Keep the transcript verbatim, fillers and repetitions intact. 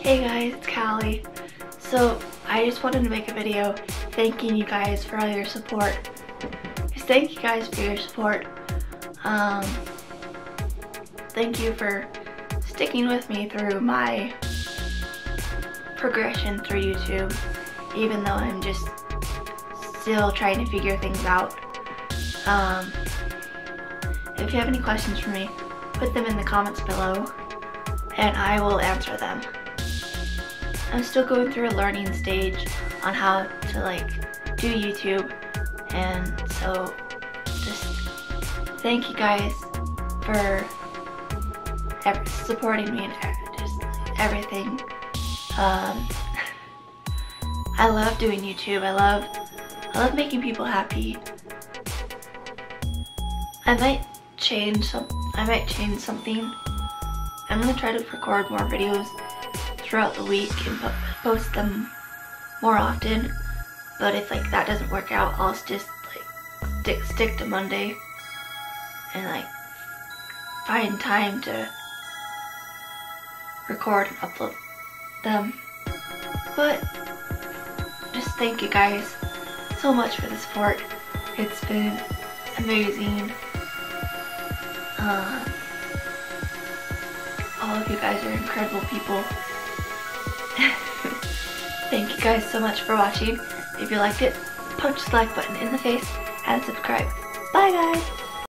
Hey guys, it's Callie. So I just wanted to make a video thanking you guys for all your support. Just thank you guys for your support. Um, thank you for sticking with me through my progression through YouTube, even though I'm just still trying to figure things out. Um, if you have any questions for me, put them in the comments below and I will answer them. I'm still going through a learning stage on how to like do YouTube, and so just thank you guys for supporting me and just everything. Um, I love doing YouTube. I love, I love making people happy. I might change some. I might change something. I'm gonna try to record more videos throughout the week and po post them more often, but if like that doesn't work out, I'll just like stick stick to Monday and like find time to record and upload them. But just thank you guys so much for the support. It's been amazing. Uh, all of you guys are incredible people. Thank you guys so much for watching. If you liked it, punch the like button in the face and subscribe. Bye guys!